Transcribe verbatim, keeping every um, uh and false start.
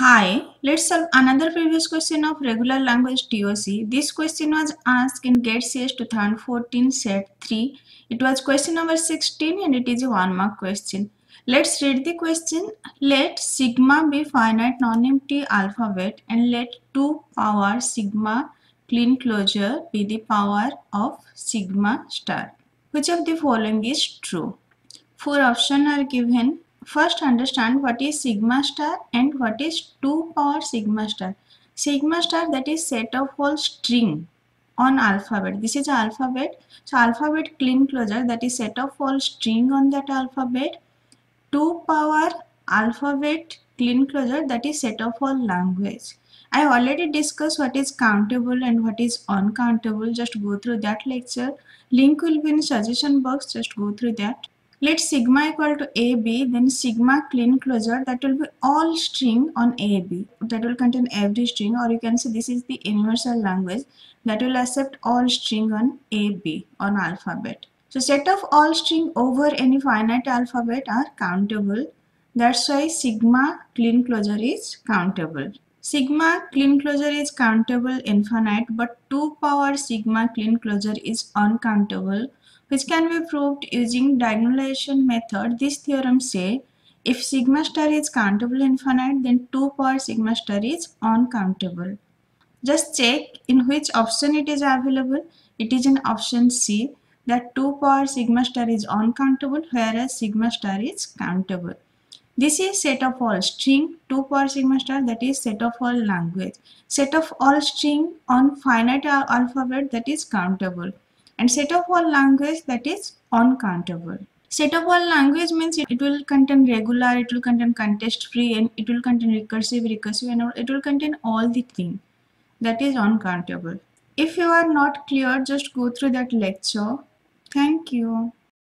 Hi, let's solve another previous question of regular language T O C. This question was asked in GATE C S two thousand fourteen set three. It was question number sixteen and it is a one mark question. Let's read the question. Let sigma be finite non-empty alphabet and let two power sigma Kleene closure be the power of sigma star. Which of the following is true? Four options are given. First, understand what is sigma star and what is two power sigma star. Sigma star, that is set of whole string on alphabet. This is alphabet. So alphabet Kleene closure, that is set of whole string on that alphabet. two power alphabet Kleene closure, that is set of whole language. I already discussed what is countable and what is uncountable. Just go through that lecture. Link will be in suggestion box. Just go through that. Let sigma equal to A B, then sigma Kleene closure, that will be all string on A B, that will contain every string, or you can say this is the universal language that will accept all string on A B, on alphabet. So set of all string over any finite alphabet are countable, that's why sigma Kleene closure is countable. Sigma Kleene closure is countable infinite, but two power sigma Kleene closure is uncountable, which can be proved using diagonalization method. This theorem says if sigma star is countable infinite, then two power sigma star is uncountable. Just check in which option it is available. It is in option C, that two power sigma star is uncountable, whereas sigma star is countable. This is set of all string, two power sigma star, that is set of all language. Set of all string on finite alphabet, that is countable. And set of all language, that is uncountable. Set of all language means it will contain regular, it will contain contest free, and it will contain recursive, recursive, and it will contain all the thing that is uncountable. If you are not clear, just go through that lecture. Thank you.